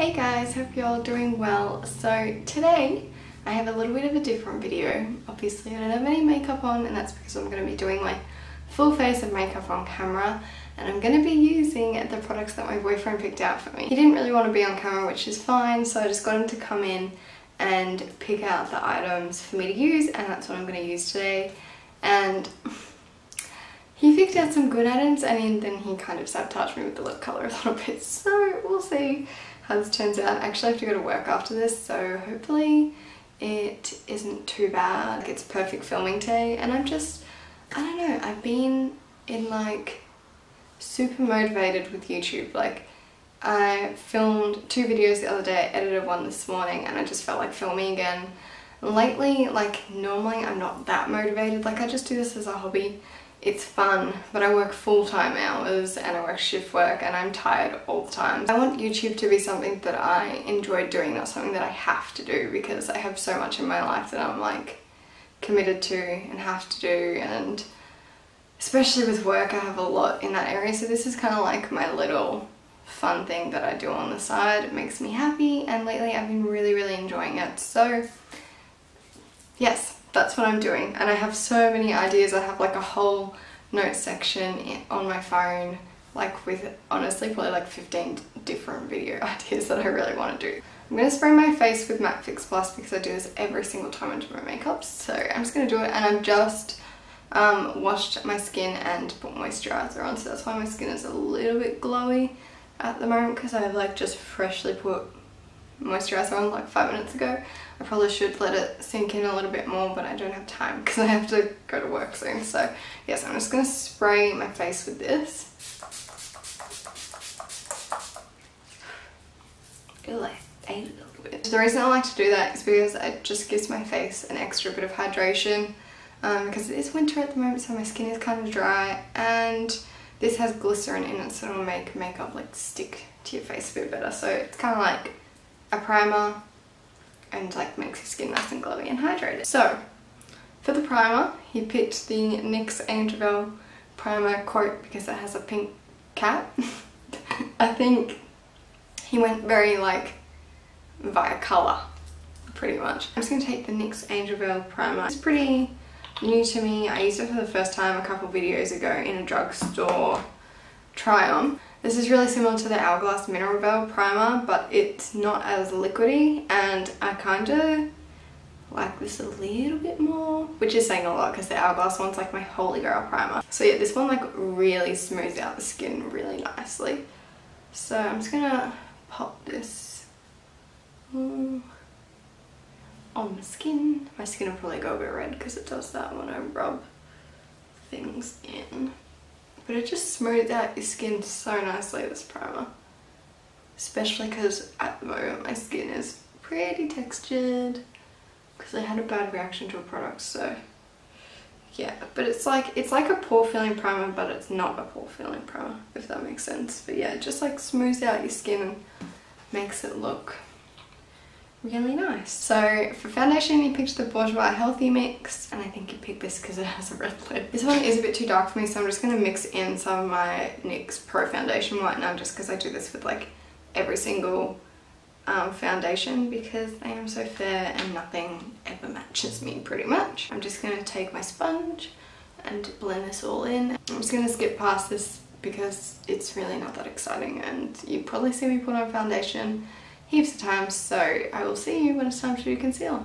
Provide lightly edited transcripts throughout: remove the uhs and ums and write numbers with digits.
Hey guys, hope you're all doing well. So today I have a little bit of a different video. Obviously I don't have any makeup on, and that's because I'm going to be doing my full face of makeup on camera, and I'm going to be using the products that my boyfriend picked out for me. He didn't really want to be on camera, which is fine, so I just got him to come in and pick out the items for me to use, and that's what I'm going to use today. And he picked out some good items, and then he kind of sabotaged me with the lip colour a little bit, so we'll see how this turns out. I actually have to go to work after this, so hopefully it isn't too bad. It's perfect filming today, and I'm just, I don't know, I've been in like super motivated with YouTube. Like I filmed 2 videos the other day, edited one this morning, and I just felt like filming again. Lately, like normally I'm not that motivated, like I just do this as a hobby. It's fun, but I work full-time hours and I work shift work and I'm tired all the time. I want YouTube to be something that I enjoy doing, not something that I have to do, because I have so much in my life that I'm like committed to and have to do, and especially with work I have a lot in that area, so this is kind of like my little fun thing that I do on the side. It makes me happy, and lately I've been really enjoying it. So yes, that's what I'm doing, and I have so many ideas. I have like a whole note section on my phone, like with honestly probably like 15 different video ideas that I really want to do. I'm going to spray my face with MAC Fix Plus because I do this every single time I do my makeup, so I'm just going to do it. And I've just washed my skin and put moisturiser on, so that's why my skin is a little bit glowy at the moment, because I've like just freshly put moisturiser on like 5 minutes ago. I probably should let it sink in a little bit more, but I don't have time because I have to go to work soon. So yes, I'm just going to spray my face with this. A little bit. The reason I like to do that is because it just gives my face an extra bit of hydration, because it is winter at the moment, so my skin is kind of dry, and this has glycerin in it, so it'll make makeup like stick to your face a bit better. So it's kind of like a primer and like makes your skin nice and glowy and hydrated. So for the primer, he picked the NYX Angel Primer Coat because it has a pink cap. I think he went very like via colour pretty much. I'm just going to take the NYX Angel Veil Primer. It's pretty new to me. I used it for the first time a couple videos ago in a drugstore try on. This is really similar to the Hourglass Mineral Veil Primer, but it's not as liquidy, and I kind of like this a little bit more, which is saying a lot because the Hourglass one's like my holy grail primer. So yeah, this one like really smooths out the skin really nicely. So I'm just going to pop this on the skin. My skin will probably go a bit red because it does that when I rub things in. But it just smoothed out your skin so nicely, this primer. Especially because at the moment my skin is pretty textured because I had a bad reaction to a product, so yeah. But it's like a pore filling primer, but it's not a pore filling primer, if that makes sense. But yeah, it just like smooths out your skin and makes it look really nice. So for foundation, he picked the Bourjois Healthy Mix, and I think he picked this because it has a red lid. This one is a bit too dark for me, so I'm just going to mix in some of my NYX Pro Foundation right now, just because I do this with like every single foundation, because I am so fair and nothing ever matches me pretty much. I'm just going to take my sponge and blend this all in. I'm just going to skip past this because it's really not that exciting, and you probably see me put on foundation heaps of times, so I will see you when it's time to do concealer.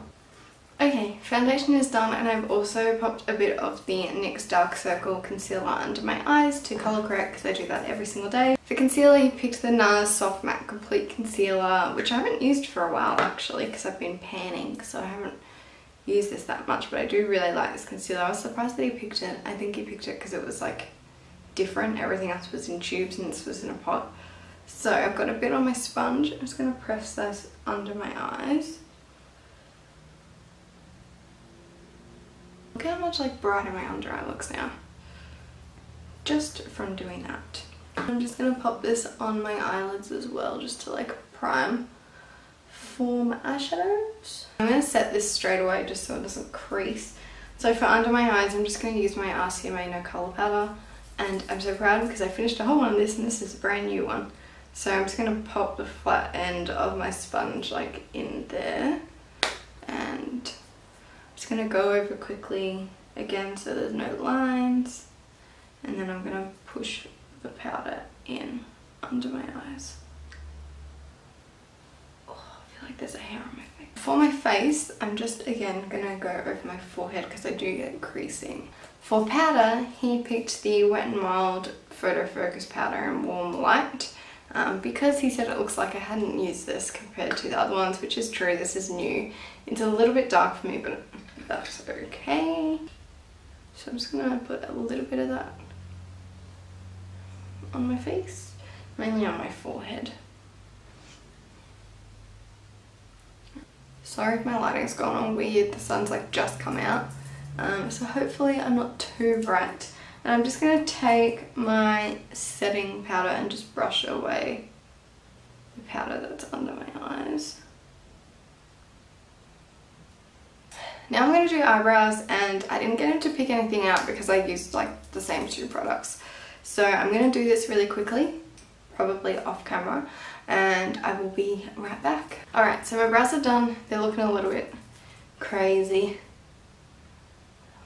Okay, foundation is done, and I've also popped a bit of the NYX Dark Circle Concealer under my eyes to colour correct, because I do that every single day. For concealer, he picked the NARS Soft Matte Complete Concealer, which I haven't used for a while actually, because I've been panning, so I haven't used this that much, but I do really like this concealer. I was surprised that he picked it. I think he picked it because it was like different. Everything else was in tubes and this was in a pot. So I've got a bit on my sponge. I'm just going to press this under my eyes. Look how much like brighter my under eye looks now, just from doing that. I'm just going to pop this on my eyelids as well, just to like prime for my eyeshadows. I'm going to set this straight away just so it doesn't crease. So for under my eyes, I'm just going to use my RCMA No Colour Powder, and I'm so proud because I finished a whole one of this, and this is a brand new one. So I'm just going to pop the flat end of my sponge like in there, and I'm just going to go over quickly again so there's no lines, and then I'm going to push the powder in under my eyes. Oh, I feel like there's a hair on my face. For my face, I'm just again going to go over my forehead because I do get creasing. For powder, he picked the Wet n Wild Photo Focus Powder in Warm Light because he said it looks like I hadn't used this compared to the other ones, which is true, this is new. It's a little bit dark for me, but that's okay. So I'm just going to put a little bit of that on my face, mainly on my forehead. Sorry if my lighting's gone on weird, the sun's like just come out. So hopefully I'm not too bright. And I'm just going to take my setting powder and just brush away the powder that's under my eyes. Now I'm going to do eyebrows, and I didn't get him to pick anything out because I used like the same two products. So I'm going to do this really quickly, probably off camera, and I will be right back. Alright, so my brows are done. They're looking a little bit crazy,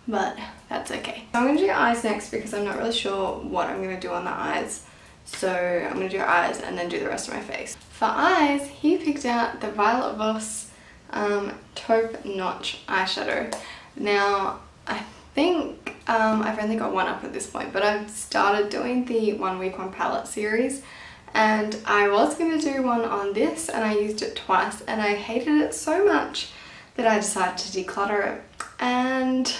but that's okay. So I'm going to do eyes next because I'm not really sure what I'm going to do on the eyes. So I'm going to do eyes and then do the rest of my face. For eyes, he picked out the Violet Voss Taupe Notch eyeshadow. Now, I think I've only got one up at this point, but I've started doing the 1 week one palette series, and I was going to do one on this, and I used it twice and I hated it so much that I decided to declutter it, and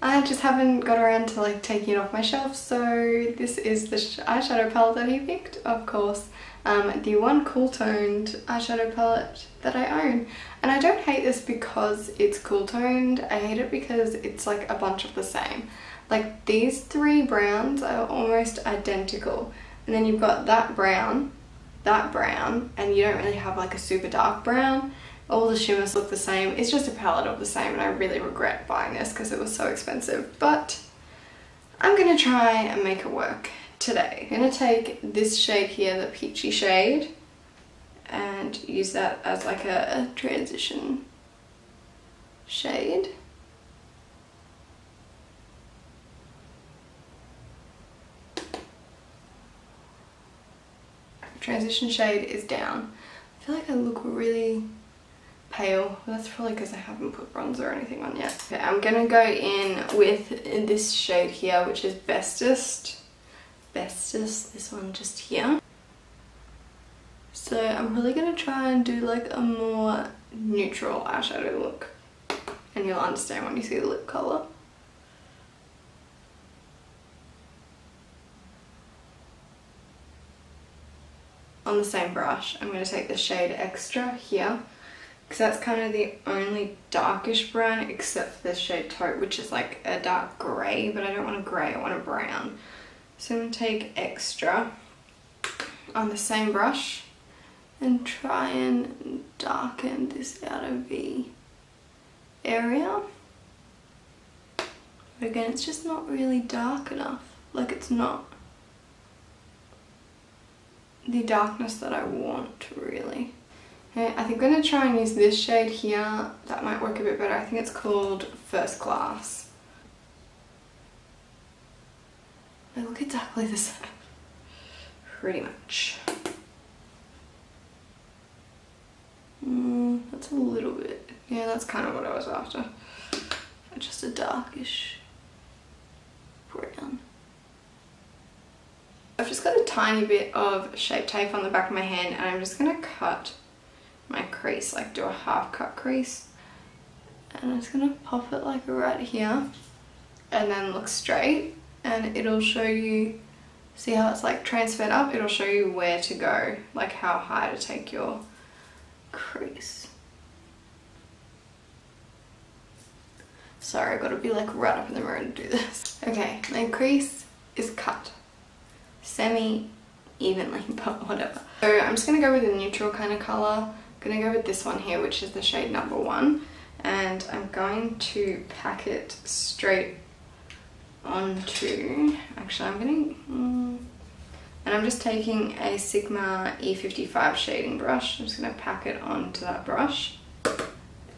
I just haven't got around to like taking it off my shelf. So this is the eyeshadow palette that he picked, of course, the one cool toned eyeshadow palette that I own. And I don't hate this because it's cool toned, I hate it because it's like a bunch of the same. Like these three browns are almost identical, and then you've got that brown, and you don't really have like a super dark brown. All the shimmers look the same, it's just a palette of the same, and I really regret buying this because it was so expensive, but I'm going to try and make it work today. I'm going to take this shade here, the peachy shade, and use that as like a transition shade. Transition shade is down. I feel like I look really pale. That's probably because I haven't put bronzer or anything on yet. Okay, I'm gonna go in with this shade here, which is bestest, this one just here. So I'm really gonna try and do like a more neutral eyeshadow look, and you'll understand when you see the lip color. On the same brush, I'm gonna take the shade Extra here, because that's kind of the only darkish brown except for the shade Taupe, which is like a dark grey, but I don't want a grey, I want a brown. So I'm going to take Extra on the same brush and try and darken this out of the area. But again, it's just not really dark enough, like it's not the darkness that I want really. I think I'm going to try and use this shade here, that might work a bit better. I think it's called First Class. They look exactly the same, pretty much. That's a little bit, yeah, that's kind of what I was after. Just a darkish brown. I've just got a tiny bit of Shape Tape on the back of my hand, and I'm just going to cut my crease, like do a half cut crease, and I'm just going to pop it like right here and then look straight, and it'll show you, see how it's like transferred up, it'll show you where to go, like how high to take your crease. Sorry, I've got to be like right up in the mirror to do this. Okay, my crease is cut semi evenly, but whatever. So I'm just going to go with a neutral kind of colour. I'm going to go with this one here, which is the shade number 1, and I'm going to pack it straight onto, actually I'm going to, And I'm just taking a Sigma E55 shading brush. I'm just going to pack it onto that brush.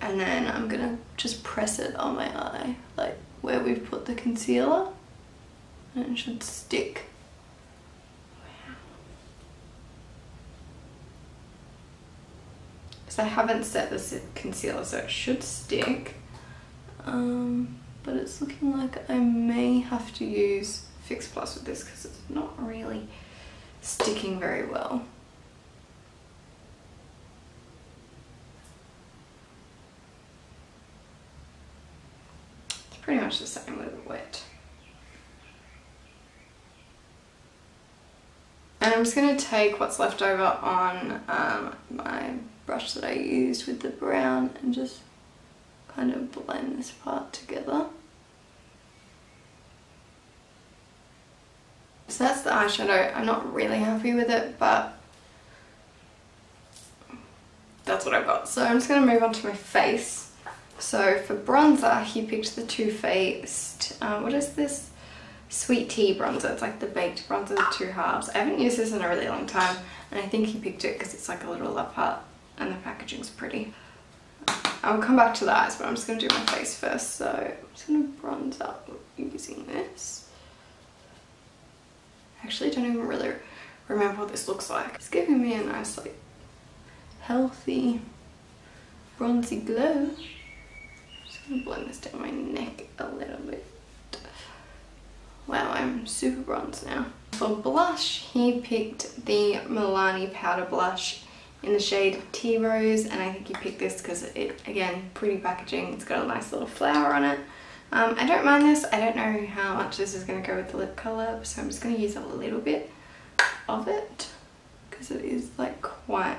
And then I'm going to just press it on my eye, like where we've put the concealer. And it should stick. Wow. Because I haven't set the concealer, so it should stick. But it's looking like I may have to use Fix Plus with this because it's not really sticking very well. It's pretty much the same with wet. And I'm just going to take what's left over on my brush that I used with the brown and just kind of blend this part together. So that's the eyeshadow. I'm not really happy with it, but that's what I've got. So I'm just going to move on to my face. So for bronzer, he picked the Too Faced, what is this? Sweet Tea Bronzer. It's like the baked bronzer, the two halves. I haven't used this in a really long time, and I think he picked it because it's like a little apart and the packaging's pretty. I'll come back to the eyes, but I'm just going to do my face first. So I'm just going to bronze up using this. Actually, I don't even really remember what this looks like. It's giving me a nice, like, healthy, bronzy glow. I'm just going to blend this down my neck a little bit. Wow, I'm super bronzed now. For blush, he picked the Milani Powder Blush in the shade Tea Rose, and I think he picked this because it, again, pretty packaging. It's got a nice little flower on it. I don't mind this. I don't know how much this is going to go with the lip colour, so I'm just going to use a little bit of it because it is like quite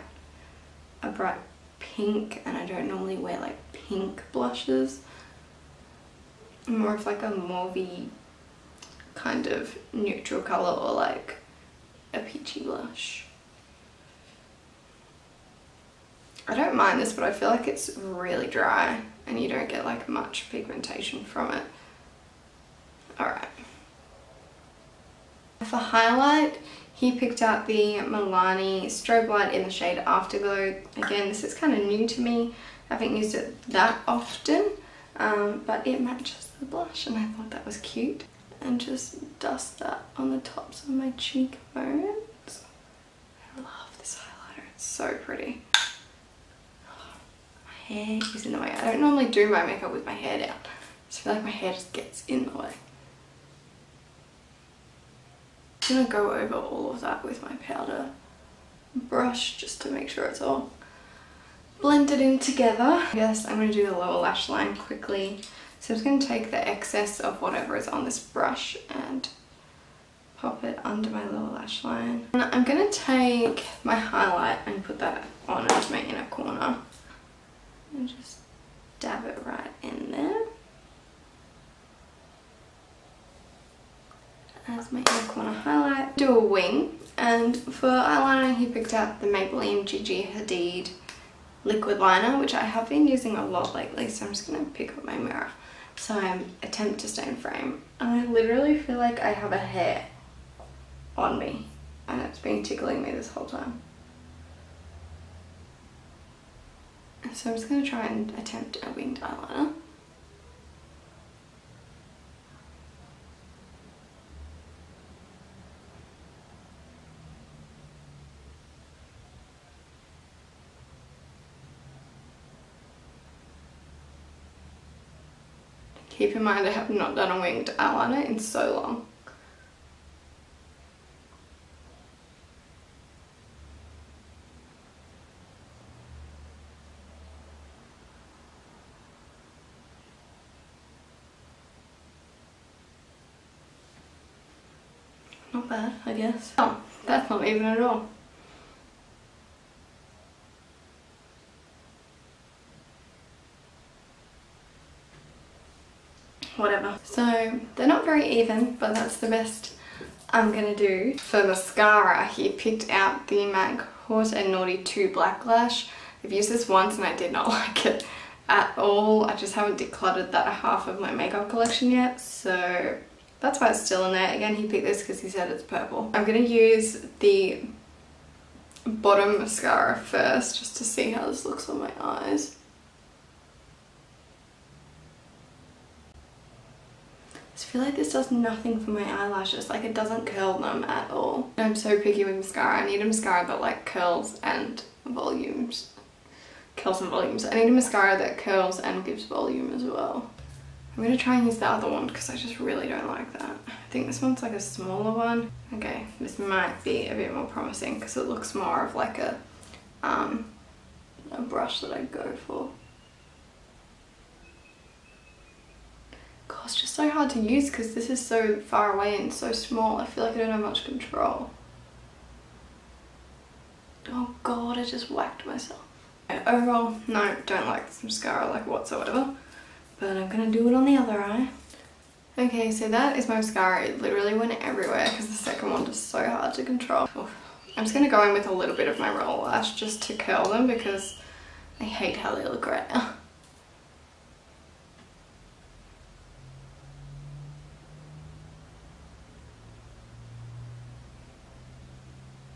a bright pink, and I don't normally wear like pink blushes. More of like a mauvey kind of neutral colour or like a peachy blush. I don't mind this, but I feel like it's really dry and you don't get like much pigmentation from it. Alright. For highlight, he picked out the Milani Strobe Light in the shade Afterglow. Again, this is kind of new to me. I haven't used it that often, but it matches the blush and I thought that was cute. And just dust that on the tops of my cheekbones. I love this highlighter. It's so pretty. Hair is in the way. I don't normally do my makeup with my hair down. I feel like my hair just gets in the way. I'm going to go over all of that with my powder brush just to make sure it's all blended in together. Yes, I'm going to do the lower lash line quickly. So I'm just going to take the excess of whatever is on this brush and pop it under my lower lash line. And I'm going to take my highlight and put that on into my inner corner. And just dab it right in there. As my inner corner highlight. Do a wing. And for eyeliner, he picked out the Maybelline Gigi Hadid liquid liner, which I have been using a lot lately, so I'm just going to pick up my mirror. So I attempt to stay in frame. And I literally feel like I have a hair on me. And it's been tickling me this whole time. So I'm just going to try and attempt a winged eyeliner. Keep in mind I have not done a winged eyeliner in so long. Not bad, I guess. Oh, that's not even at all. Whatever. So, they're not very even, but that's the best I'm gonna do. For mascara, he picked out the MAC Hot and Naughty 2 Black Lash. I've used this once and I did not like it at all. I just haven't decluttered that half of my makeup collection yet, so That's why it's still in there. Again, he picked this because he said it's purple. I'm going to use the bottom mascara first just to see how this looks on my eyes. I feel like this does nothing for my eyelashes, like it doesn't curl them at all. I'm so picky with mascara. I need a mascara that like curls and volumes. I need a mascara that curls and gives volume as well. I'm going to try and use the other one because I just really don't like that. I think this one's like a smaller one. Okay, this might be a bit more promising because it looks more of like a brush that I go for. God, it's just so hard to use because this is so far away and so small. I feel like I don't have much control. Oh god, I just whacked myself. Okay, overall, no, don't like this mascara like whatsoever. But I'm going to do it on the other eye. Okay, so that is my mascara. It literally went everywhere because the second one was so hard to control. Oof. I'm just going to go in with a little bit of my roller lash just to curl them because I hate how they look right now.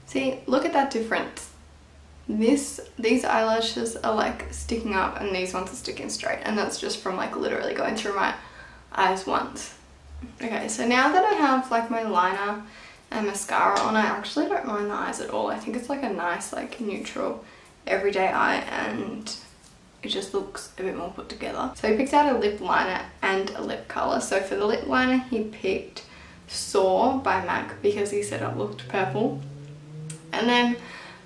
See, look at that difference. These eyelashes are like sticking up and these ones are sticking straight, and that's just from like literally going through my eyes once. Okay, so now that I have like my liner and mascara on, I actually don't mind the eyes at all. I think it's like a nice like neutral everyday eye and it just looks a bit more put together. So he picked out a lip liner and a lip colour. So for the lip liner he picked Soar by MAC because he said it looked purple. And then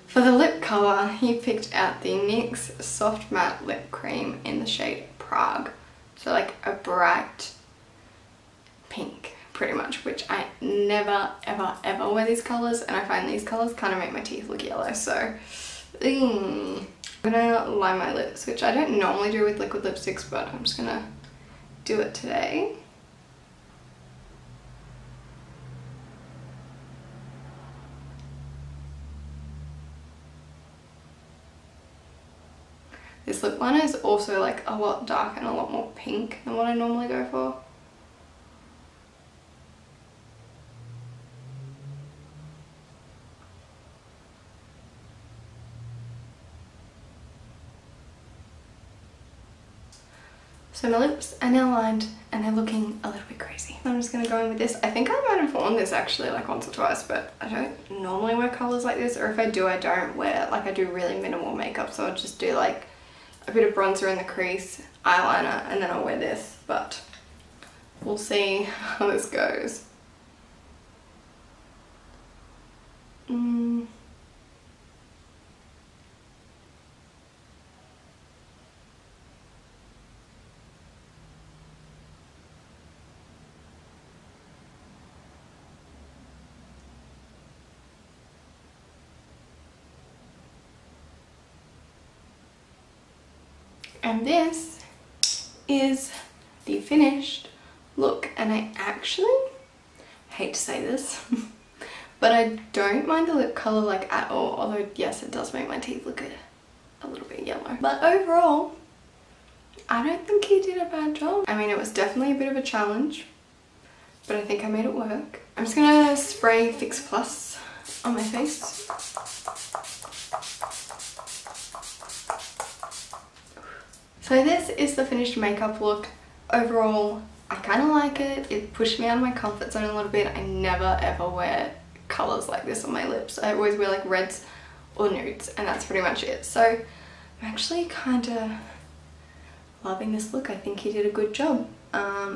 for the lip colour, he picked out the NYX Soft Matte Lip Cream in the shade Prague. So like a bright pink, pretty much, which I never, ever, ever wear these colours, and I find these colours kind of make my teeth look yellow, so... I'm gonna line my lips, which I don't normally do with liquid lipsticks, but I'm just gonna do it today. This lip liner is also like a lot darker and a lot more pink than what I normally go for. So my lips are now lined and they're looking a little bit crazy. I'm just going to go in with this. I think I might have worn this actually like once or twice, but I don't normally wear colours like this, or if I do, I don't wear, like I do really minimal makeup, so I'll just do like a bit of bronzer in the crease, eyeliner, and then I'll wear this, but we'll see how this goes. And this is the finished look, and I actually hate to say this but I don't mind the lip colour like at all, although yes, it does make my teeth look a little bit yellow, but overall I don't think he did a bad job. I mean, it was definitely a bit of a challenge, but I think I made it work. I'm just gonna spray Fix Plus on my face. So this is the finished makeup look. Overall, I kind of like it. It pushed me out of my comfort zone a little bit. I never ever wear colours like this on my lips. I always wear like reds or nudes, and that's pretty much it. So I'm actually kind of loving this look. I think he did a good job.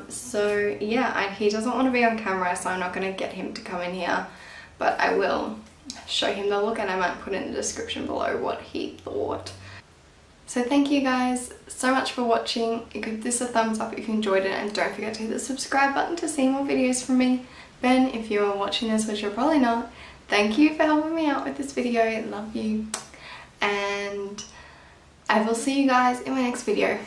So yeah, he doesn't want to be on camera, so I'm not going to get him to come in here, but I will show him the look, and I might put in the description below what he thought. So thank you guys so much for watching. Give this a thumbs up if you enjoyed it, and don't forget to hit the subscribe button to see more videos from me. Ben, if you are watching this, which you're probably not, thank you for helping me out with this video. Love you. And I will see you guys in my next video.